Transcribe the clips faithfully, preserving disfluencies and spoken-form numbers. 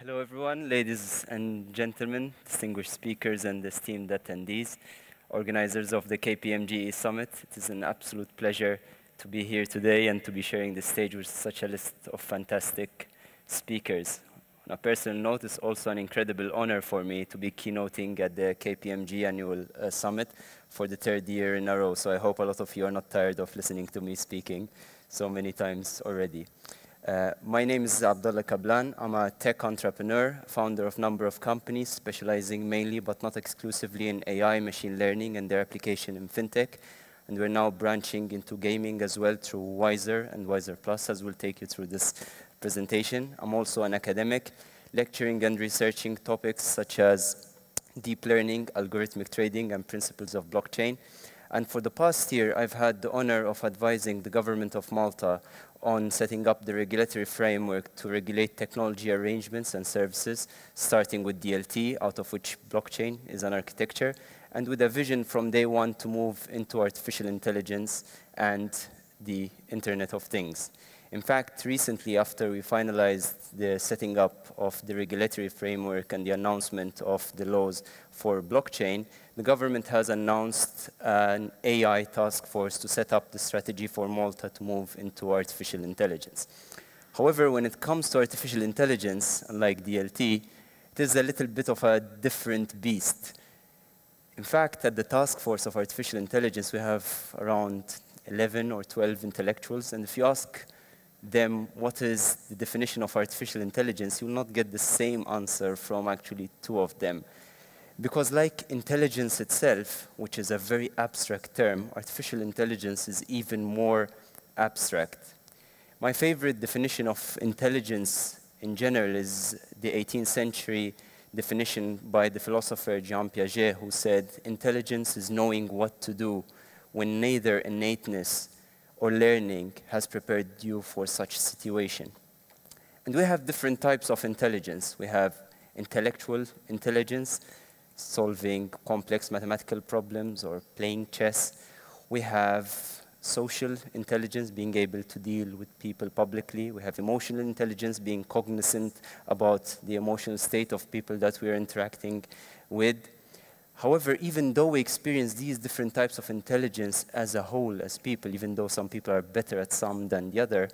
Hello, everyone, ladies and gentlemen, distinguished speakers and esteemed attendees, organizers of the K P M G E Summit. It is an absolute pleasure to be here today and to be sharing the stage with such a list of fantastic speakers. On a personal note, it's also an incredible honor for me to be keynoting at the K P M G Annual uh, Summit for the third year in a row. So I hope a lot of you are not tired of listening to me speaking so many times already. Uh, my name is Abdalla Kablan. I'm a tech entrepreneur, founder of a number of companies specializing mainly but not exclusively in A I, machine learning, and their application in fintech. And we're now branching into gaming as well through Wiser and Wiser Plus, as we'll take you through this presentation. I'm also an academic, lecturing and researching topics such as deep learning, algorithmic trading, and principles of blockchain. And for the past year, I've had the honor of advising the government of Malta on setting up the regulatory framework to regulate technology arrangements and services, starting with D L T, out of which blockchain is an architecture, and with a vision from day one to move into artificial intelligence and the Internet of Things. In fact, recently, after we finalized the setting up of the regulatory framework and the announcement of the laws for blockchain, the government has announced an A I task force to set up the strategy for Malta to move into artificial intelligence. However, when it comes to artificial intelligence, unlike D L T, it is a little bit of a different beast. In fact, at the task force of artificial intelligence, we have around eleven or twelve intellectuals, and if you ask them what is the definition of artificial intelligence, you'll not get the same answer from actually two of them. Because like intelligence itself, which is a very abstract term, artificial intelligence is even more abstract. My favorite definition of intelligence in general is the eighteenth century definition by the philosopher Jean Piaget, who said, "Intelligence is knowing what to do when neither innateness or learning has prepared you for such situation." And we have different types of intelligence. We have intellectual intelligence, solving complex mathematical problems or playing chess. We have social intelligence, being able to deal with people publicly. We have emotional intelligence, being cognizant about the emotional state of people that we are interacting with. However, even though we experience these different types of intelligence as a whole, as people, even though some people are better at some than the other,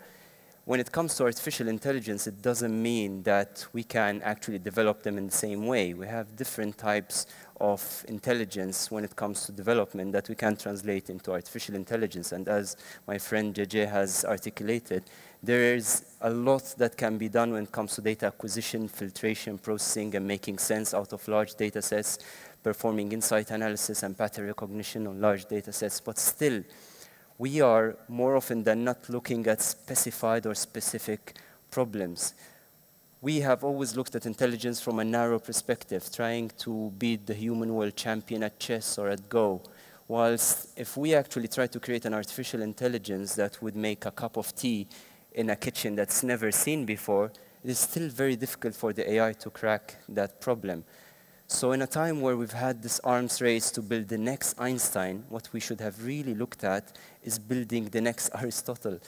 when it comes to artificial intelligence, it doesn't mean that we can actually develop them in the same way. We have different types of intelligence when it comes to development that we can translate into artificial intelligence. And as my friend J J has articulated, there is a lot that can be done when it comes to data acquisition, filtration, processing, and making sense out of large data sets, performing insight analysis and pattern recognition on large data sets. But still, we are more often than not looking at specified or specific problems. We have always looked at intelligence from a narrow perspective, trying to beat the human world champion at chess or at Go. Whilst if we actually try to create an artificial intelligence that would make a cup of tea in a kitchen that's never seen before, it is still very difficult for the A I to crack that problem. So in a time where we've had this arms race to build the next Einstein, what we should have really looked at is building the next Aristotle,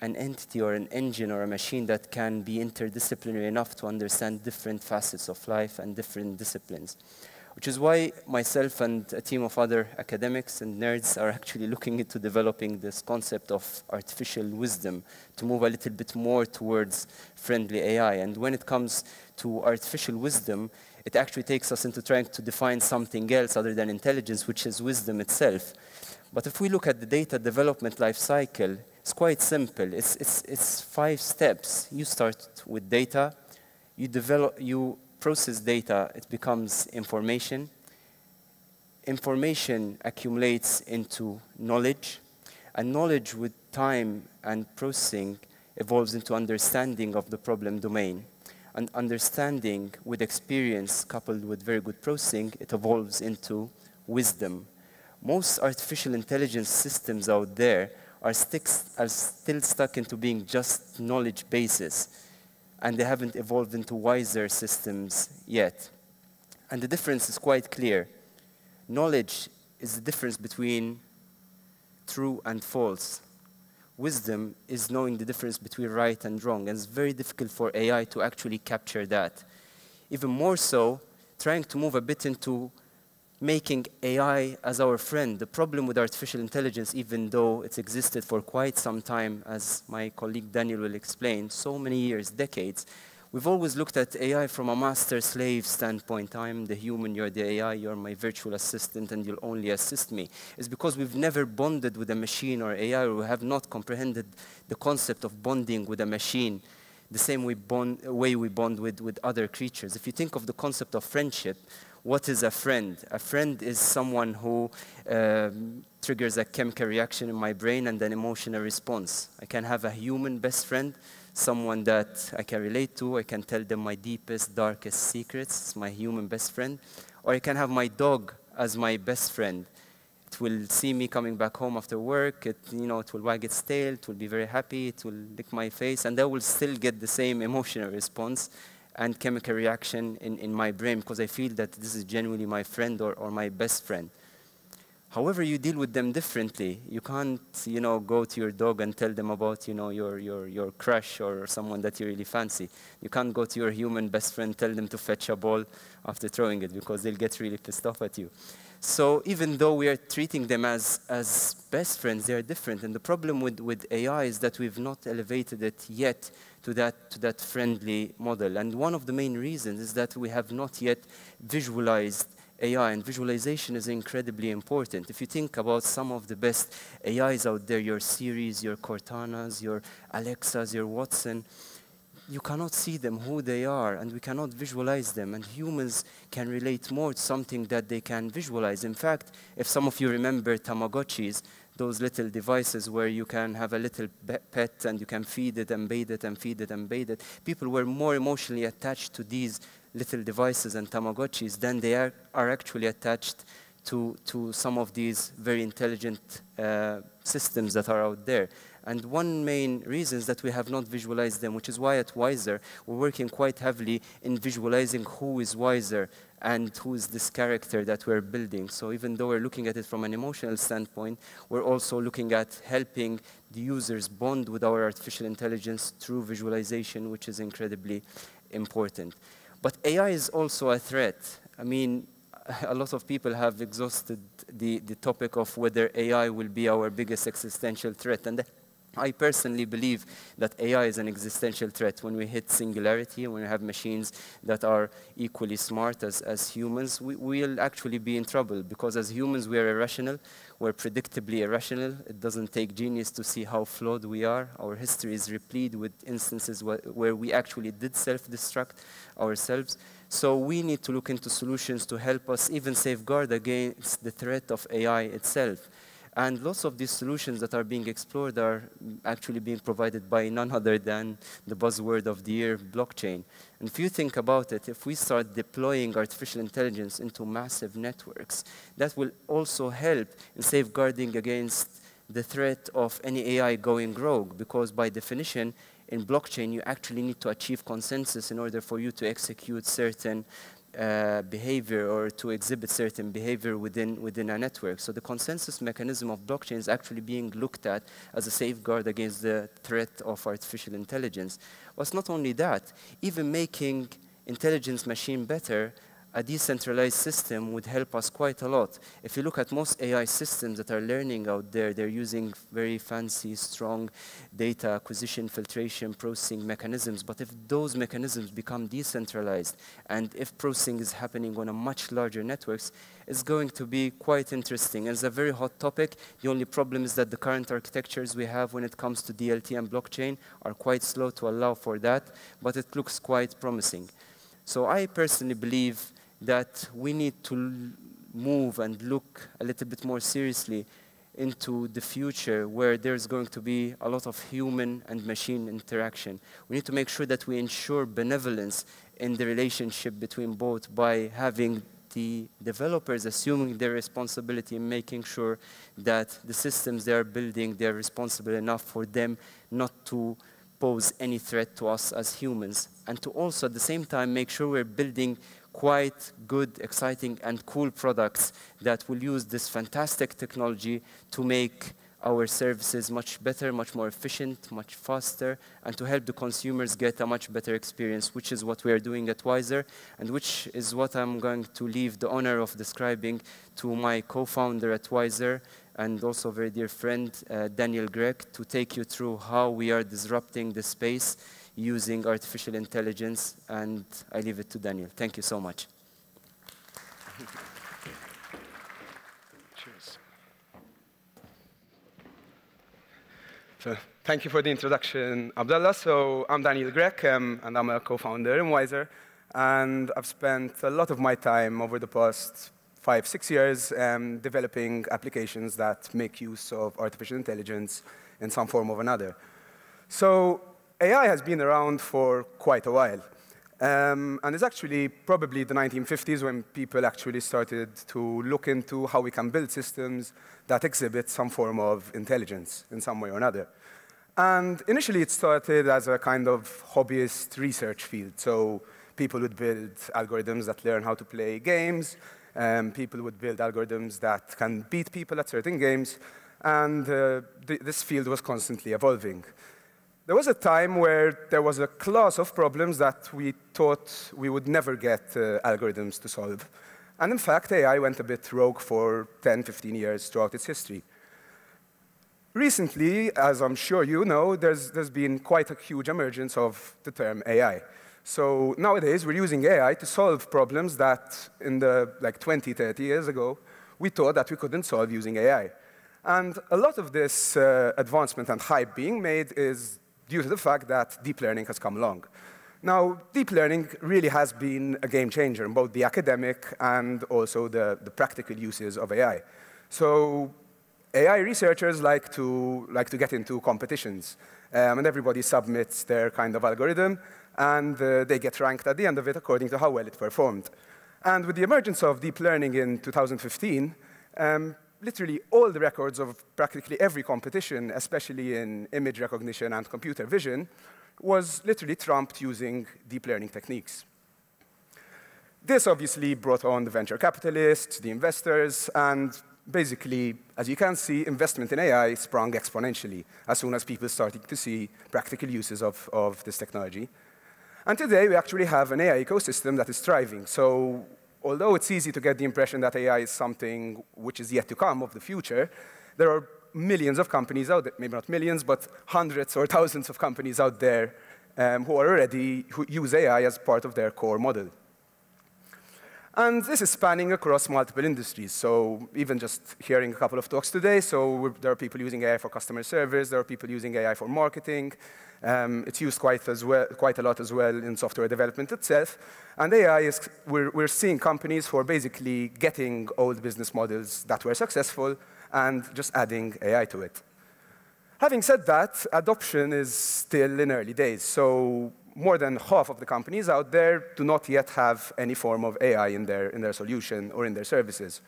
an entity or an engine or a machine that can be interdisciplinary enough to understand different facets of life and different disciplines. Which is why myself and a team of other academics and nerds are actually looking into developing this concept of artificial wisdom to move a little bit more towards friendly A I. And when it comes to artificial wisdom, it actually takes us into trying to define something else other than intelligence, which is wisdom itself. But if we look at the data development life cycle, it's quite simple. It's, it's, it's five steps. You start with data, you develop, you process data, it becomes information. Information accumulates into knowledge, and knowledge with time and processing evolves into understanding of the problem domain. And understanding with experience coupled with very good processing, it evolves into wisdom. Most artificial intelligence systems out there are, sticks, are still stuck into being just knowledge bases, and they haven't evolved into wiser systems yet. And the difference is quite clear. Knowledge is the difference between true and false, wisdom is knowing the difference between right and wrong, and it's very difficult for A I to actually capture that. Even more so, trying to move a bit into making A I as our friend. The problem with artificial intelligence, even though it's existed for quite some time, as my colleague Daniel will explain, so many years, decades, we've always looked at A I from a master-slave standpoint. I'm the human, you're the A I, you're my virtual assistant, and you'll only assist me. It's because we've never bonded with a machine or A I, or we have not comprehended the concept of bonding with a machine the same way, bond, way we bond with, with other creatures. If you think of the concept of friendship, what is a friend? A friend is someone who uh, triggers a chemical reaction in my brain and an emotional response. I can have a human best friend, someone that I can relate to, I can tell them my deepest, darkest secrets, it's my human best friend. Or I can have my dog as my best friend. It will see me coming back home after work, it, you know, it will wag its tail, it will be very happy, it will lick my face, and I will still get the same emotional response and chemical reaction in, in my brain, because I feel that this is genuinely my friend or, or my best friend. However, you deal with them differently. You can't, you know, go to your dog and tell them about, you know, your, your, your crush or someone that you really fancy. You can't go to your human best friend, tell them to fetch a ball after throwing it, because they'll get really pissed off at you. So even though we are treating them as, as best friends, they are different. And the problem with, with A I is that we've not elevated it yet to that, to that friendly model. And one of the main reasons is that we have not yet visualized A I, and visualization is incredibly important. If you think about some of the best A Is out there, your Siris, your Cortanas, your Alexas, your Watson, you cannot see them, who they are, and we cannot visualize them. And humans can relate more to something that they can visualize. In fact, if some of you remember Tamagotchis, those little devices where you can have a little pet and you can feed it and bathe it and feed it and bathe it, people were more emotionally attached to these little devices and Tamagotchis than they are, are actually attached to, to some of these very intelligent uh, systems that are out there. And one main reason is that we have not visualized them, which is why at Wiser we're working quite heavily in visualizing who is Wiser and who is this character that we're building. So even though we're looking at it from an emotional standpoint, we're also looking at helping the users bond with our artificial intelligence through visualization, which is incredibly important. But A I is also a threat. I mean, a lot of people have exhausted the, the topic of whether A I will be our biggest existential threat. And I personally believe that A I is an existential threat. When we hit singularity, when we have machines that are equally smart as, as humans, we will actually be in trouble, because as humans we are irrational, we're predictably irrational. It doesn't take genius to see how flawed we are. Our history is replete with instances wh where we actually did self-destruct ourselves. So we need to look into solutions to help us even safeguard against the threat of A I itself. And lots of these solutions that are being explored are actually being provided by none other than the buzzword of the year, blockchain. And if you think about it, if we start deploying artificial intelligence into massive networks, that will also help in safeguarding against the threat of any A I going rogue, because by definition, in blockchain, you actually need to achieve consensus in order for you to execute certain Uh, behavior or to exhibit certain behavior within, within a network. So the consensus mechanism of blockchain is actually being looked at as a safeguard against the threat of artificial intelligence. But it's not only that, even making intelligence machine better, a decentralized system would help us quite a lot. If you look at most A I systems that are learning out there, they're using very fancy, strong data acquisition, filtration, processing mechanisms. But if those mechanisms become decentralized, and if processing is happening on a much larger networks, it's going to be quite interesting. It's a very hot topic. The only problem is that the current architectures we have when it comes to D L T and blockchain are quite slow to allow for that, but it looks quite promising. So I personally believe that we need to move and look a little bit more seriously into the future where there's going to be a lot of human and machine interaction. We need to make sure that we ensure benevolence in the relationship between both by having the developers assuming their responsibility and making sure that the systems they are building, they're responsible enough for them not to pose any threat to us as humans. And to also at the same time make sure we're building quite good, exciting, and cool products that will use this fantastic technology to make our services much better, much more efficient, much faster, and to help the consumers get a much better experience, which is what we are doing at Wiser, and which is what I'm going to leave the honor of describing to my co-founder at Wiser, and also very dear friend, uh, Daniel Grech, to take you through how we are disrupting the space using artificial intelligence, and I leave it to Daniel. Thank you so much. Cheers. So, thank you for the introduction, Abdalla. So, I'm Daniel Grech, um, and I'm a co-founder in Wiser, and I've spent a lot of my time over the past five, six years um, developing applications that make use of artificial intelligence in some form or another. So A I has been around for quite a while. Um, and it's actually probably the nineteen fifties when people actually started to look into how we can build systems that exhibit some form of intelligence in some way or another. And initially it started as a kind of hobbyist research field. So people would build algorithms that learn how to play games. Um, people would build algorithms that can beat people at certain games, and uh, th this field was constantly evolving. There was a time where there was a class of problems that we thought we would never get uh, algorithms to solve. And in fact, A I went a bit rogue for ten, fifteen years throughout its history. Recently, as I'm sure you know, there's, there's been quite a huge emergence of the term A I. So nowadays, we're using A I to solve problems that in the like twenty, thirty years ago, we thought that we couldn't solve using A I. And a lot of this uh, advancement and hype being made is due to the fact that deep learning has come along. Now, deep learning really has been a game changer in both the academic and also the, the practical uses of A I. So A I researchers like to, like to get into competitions, um, and everybody submits their kind of algorithm, and uh, they get ranked at the end of it according to how well it performed. And with the emergence of deep learning in two thousand fifteen, um, literally all the records of practically every competition, especially in image recognition and computer vision, was literally trumped using deep learning techniques. This obviously brought on the venture capitalists, the investors, and basically, as you can see, investment in A I sprung exponentially as soon as people started to see practical uses of, of this technology. And today, we actually have an A I ecosystem that is thriving. So although it's easy to get the impression that A I is something which is yet to come of the future, there are millions of companies out there, maybe not millions, but hundreds or thousands of companies out there um, who are already, who use A I as part of their core model. And this is spanning across multiple industries. So even just hearing a couple of talks today, so we're, there are people using A I for customer service, there are people using A I for marketing. Um, it's used quite, as well, quite a lot as well in software development itself. And A I is, we're, we're seeing companies who are basically getting old business models that were successful and just adding A I to it. Having said that, adoption is still in early days. So more than half of the companies out there do not yet have any form of A I in their, in their solution or in their services.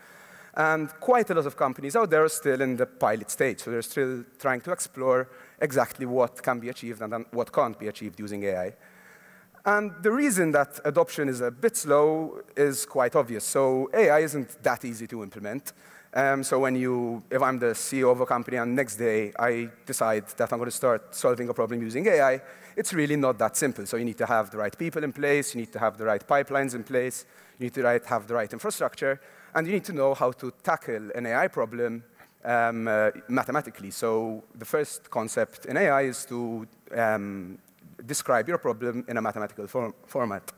And quite a lot of companies out there are still in the pilot stage. So they're still trying to explore exactly what can be achieved and what can't be achieved using A I. And the reason that adoption is a bit slow is quite obvious. So A I isn't that easy to implement. Um, so when you, if I'm the C E O of a company and next day I decide that I'm going to start solving a problem using A I, it's really not that simple. So you need to have the right people in place, you need to have the right pipelines in place, you need to right, have the right infrastructure, and you need to know how to tackle an A I problem um, uh, mathematically. So the first concept in A I is to um, describe your problem in a mathematical form format.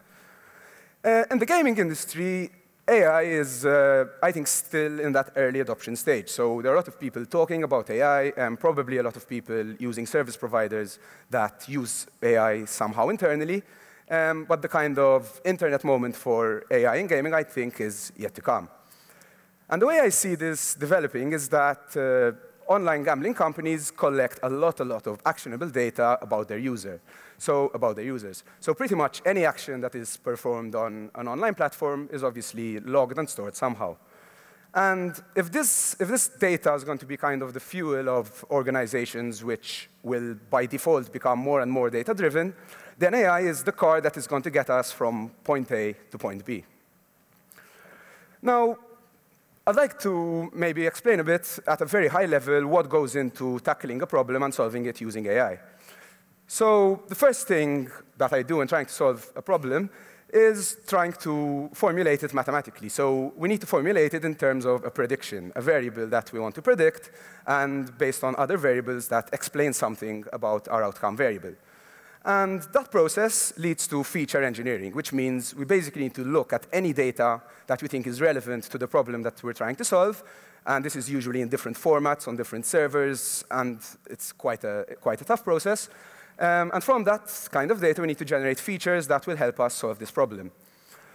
Uh, in the gaming industry, A I is, uh, I think, still in that early adoption stage. So there are a lot of people talking about A I, and probably a lot of people using service providers that use A I somehow internally. Um, but the kind of internet moment for A I in gaming, I think, is yet to come. And the way I see this developing is that uh, online gambling companies collect a lot, a lot of actionable data about their user. So about their users. So pretty much any action that is performed on an online platform is obviously logged and stored somehow. And if this, if this data is going to be kind of the fuel of organizations which will by default become more and more data-driven, then A I is the car that is going to get us from point A to point B. Now, I'd like to maybe explain a bit at a very high level what goes into tackling a problem and solving it using A I. So the first thing that I do in trying to solve a problem is trying to formulate it mathematically. So we need to formulate it in terms of a prediction, a variable that we want to predict, and based on other variables that explain something about our outcome variable. And that process leads to feature engineering, which means we basically need to look at any data that we think is relevant to the problem that we're trying to solve. And this is usually in different formats, on different servers, and it's quite a, quite a tough process. Um, and from that kind of data, we need to generate features that will help us solve this problem.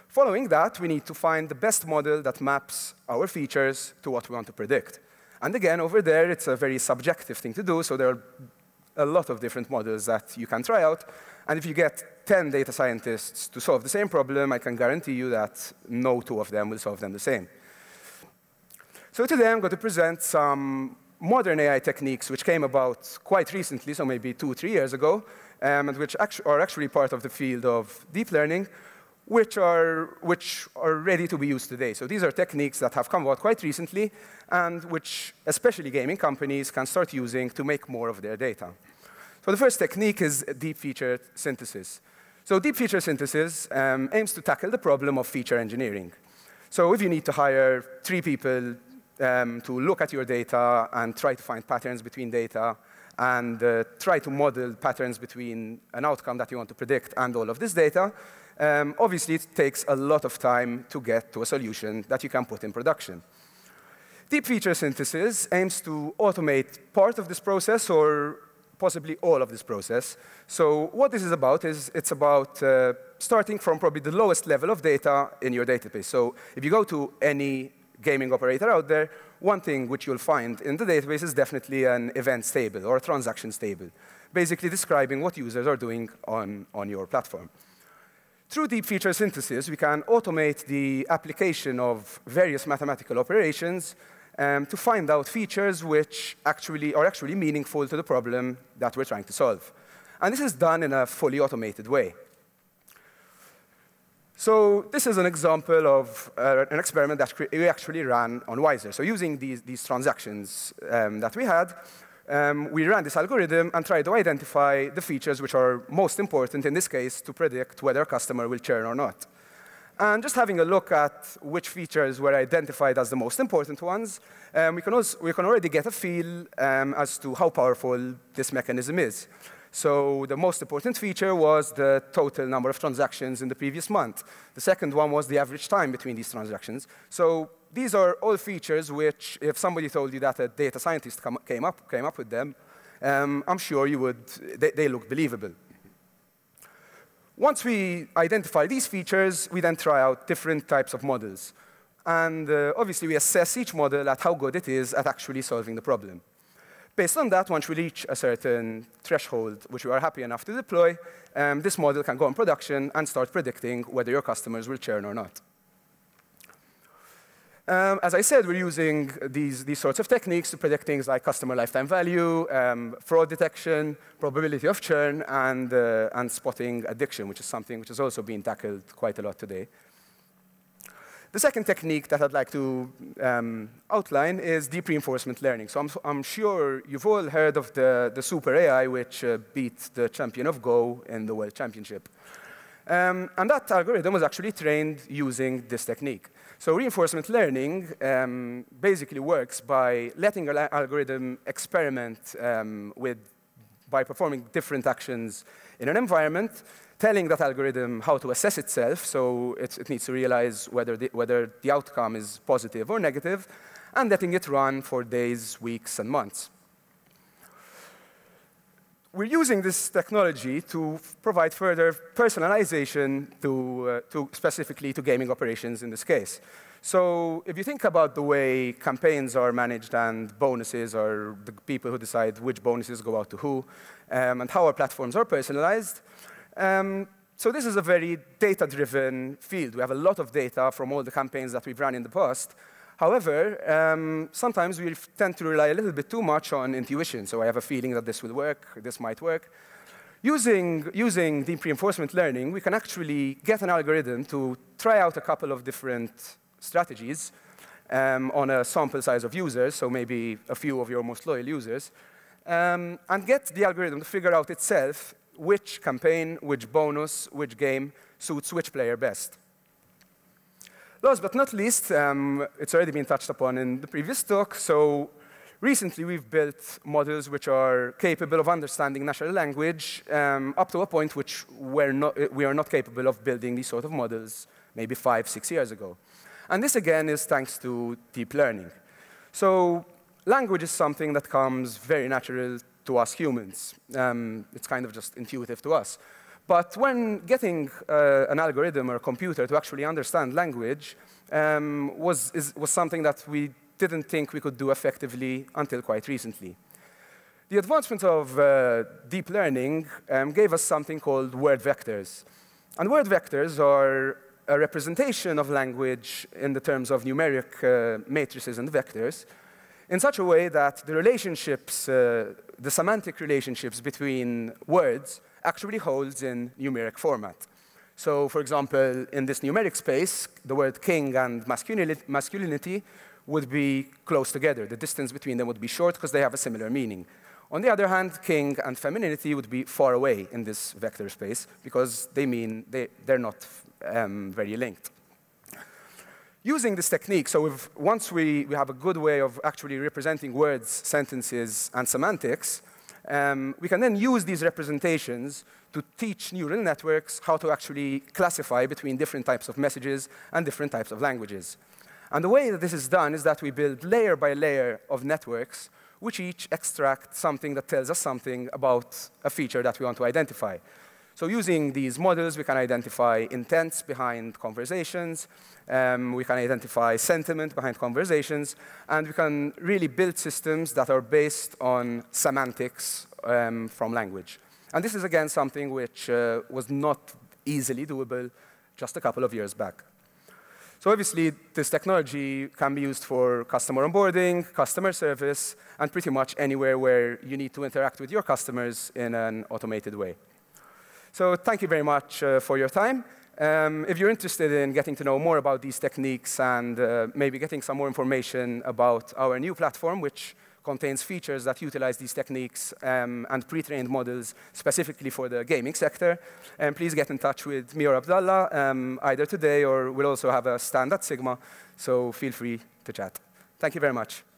Following that, we need to find the best model that maps our features to what we want to predict. And again, over there, it's a very subjective thing to do, so there are a lot of different models that you can try out. And if you get ten data scientists to solve the same problem, I can guarantee you that no two of them will solve them the same. So today, I'm going to present some modern A I techniques, which came about quite recently, so maybe two, three years ago, um, and which actu are actually part of the field of deep learning, which are, which are ready to be used today. So these are techniques that have come about quite recently, and which especially gaming companies can start using to make more of their data. So the first technique is deep feature synthesis. So deep feature synthesis um, aims to tackle the problem of feature engineering. So if you need to hire three people Um, to look at your data and try to find patterns between data and uh, try to model patterns between an outcome that you want to predict and all of this data, um, obviously it takes a lot of time to get to a solution that you can put in production. Deep feature synthesis aims to automate part of this process or possibly all of this process. So what this is about is it's about uh, starting from probably the lowest level of data in your database. So if you go to any gaming operator out there, one thing which you'll find in the database is definitely an events table or a transactions table, basically describing what users are doing on, on your platform. Through deep feature synthesis, we can automate the application of various mathematical operations um, to find out features which actually are actually meaningful to the problem that we're trying to solve. And this is done in a fully automated way. So this is an example of uh, an experiment that we actually ran on Wiser. So using these, these transactions um, that we had, um, we ran this algorithm and tried to identify the features which are most important, in this case, to predict whether a customer will churn or not. And just having a look at which features were identified as the most important ones, um, we, can also, we can already get a feel um, as to how powerful this mechanism is. So the most important feature was the total number of transactions in the previous month. The second one was the average time between these transactions. So these are all features which, if somebody told you that a data scientist come, came, up, came up with them, um, I'm sure you would, they, they look believable. Once we identify these features, we then try out different types of models. And uh, obviously, we assess each model at how good it is at actually solving the problem. Based on that, once we reach a certain threshold, which we are happy enough to deploy, um, this model can go in production and start predicting whether your customers will churn or not. Um, as I said, we're using these, these sorts of techniques to predict things like customer lifetime value, um, fraud detection, probability of churn, and, uh, and spotting addiction, which is something which has also been tackled quite a lot today. The second technique that I'd like to um, outline is deep reinforcement learning. So I'm, I'm sure you've all heard of the, the super A I which uh, beat the champion of Go in the World Championship. Um, and that algorithm was actually trained using this technique. So reinforcement learning um, basically works by letting an algorithm experiment um, with, by performing different actions in an environment, telling that algorithm how to assess itself, so it, it needs to realize whether the, whether the outcome is positive or negative, and letting it run for days, weeks, and months. We're using this technology to provide further personalization to, uh, to specifically to gaming operations in this case. So if you think about the way campaigns are managed and bonuses are the people who decide which bonuses go out to who, um, and how our platforms are personalized, Um, so this is a very data-driven field. We have a lot of data from all the campaigns that we've run in the past. However, um, sometimes we tend to rely a little bit too much on intuition. So I have a feeling that this will work, this might work. Using, using deep reinforcement learning, we can actually get an algorithm to try out a couple of different strategies um, on a sample size of users, so maybe a few of your most loyal users, um, and get the algorithm to figure out itself which campaign, which bonus, which game suits which player best. Last but not least, um, it's already been touched upon in the previous talk, so recently we've built models which are capable of understanding natural language um, up to a point which we're not, we are not capable of building these sort of models maybe five, six years ago. And this again is thanks to deep learning. So language is something that comes very natural to us humans. Um, it's kind of just intuitive to us. But when getting uh, an algorithm or a computer to actually understand language um, was, is, was something that we didn't think we could do effectively until quite recently. The advancement of uh, deep learning um, gave us something called word vectors. And word vectors are a representation of language in the terms of numeric uh, matrices and vectors in such a way that the relationships, uh, the semantic relationships between words actually holds in numeric format. So, for example, in this numeric space, the word king and masculinity would be close together. The distance between them would be short because they have a similar meaning. On the other hand, king and femininity would be far away in this vector space because they mean they, they're not um, very linked. Using this technique, so if once we, we have a good way of actually representing words, sentences, and semantics, Um, we can then use these representations to teach neural networks how to actually classify between different types of messages and different types of languages. And the way that this is done is that we build layer by layer of networks which each extract something that tells us something about a feature that we want to identify. So using these models, we can identify intents behind conversations, um, we can identify sentiment behind conversations, and we can really build systems that are based on semantics um, from language. And this is, again, something which uh, was not easily doable just a couple of years back. So obviously, this technology can be used for customer onboarding, customer service, and pretty much anywhere where you need to interact with your customers in an automated way. So thank you very much uh, for your time. Um, if you're interested in getting to know more about these techniques and uh, maybe getting some more information about our new platform, which contains features that utilize these techniques um, and pre-trained models specifically for the gaming sector, um, please get in touch with me or Abdalla um, either today or we'll also have a stand at Sigma, so feel free to chat. Thank you very much.